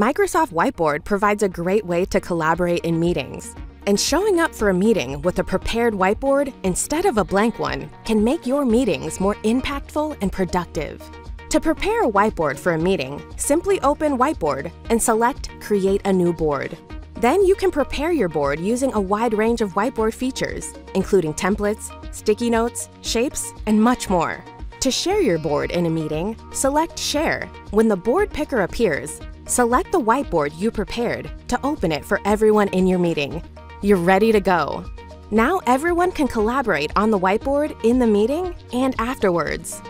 Microsoft Whiteboard provides a great way to collaborate in meetings, and showing up for a meeting with a prepared whiteboard instead of a blank one can make your meetings more impactful and productive. To prepare a whiteboard for a meeting, simply open Whiteboard and select Create a New Board. Then you can prepare your board using a wide range of whiteboard features, including templates, sticky notes, shapes, and much more. To share your board in a meeting, select Share. When the board picker appears, select the whiteboard you prepared to open it for everyone in your meeting. You're ready to go. Now everyone can collaborate on the whiteboard in the meeting and afterwards.